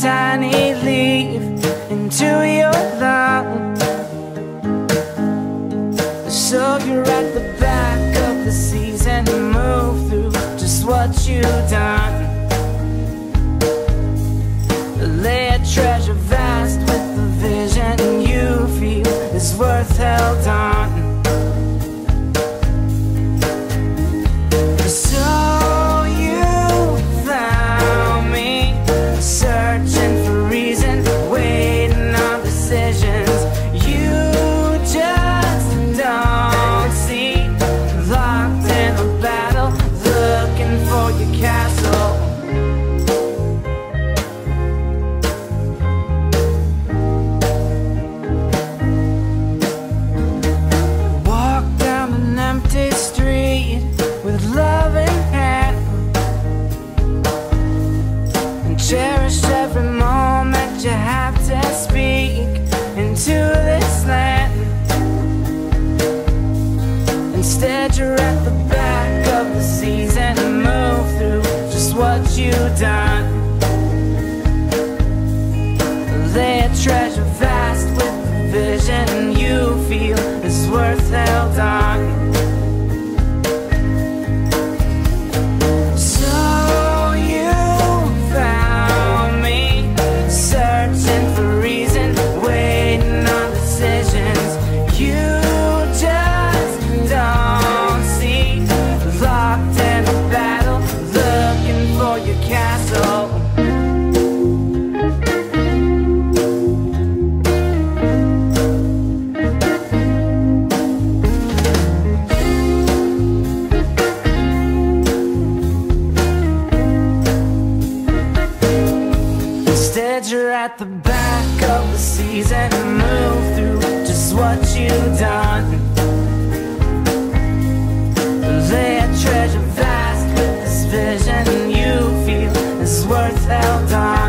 tiny leaf into your lung. So you're at the back of the season, move through just what you've done. Lay a treasure vast with the vision you feel is worth held on. Cherish every moment you have to speak into this land. Instead you're at the back of the season and move through just what you've done. Lay a treasure vast with the vision you feel is worth held on. Instead you're at the back of the season and move through just what you've done. Lay a treasure vast with this vision you feel is worth held on.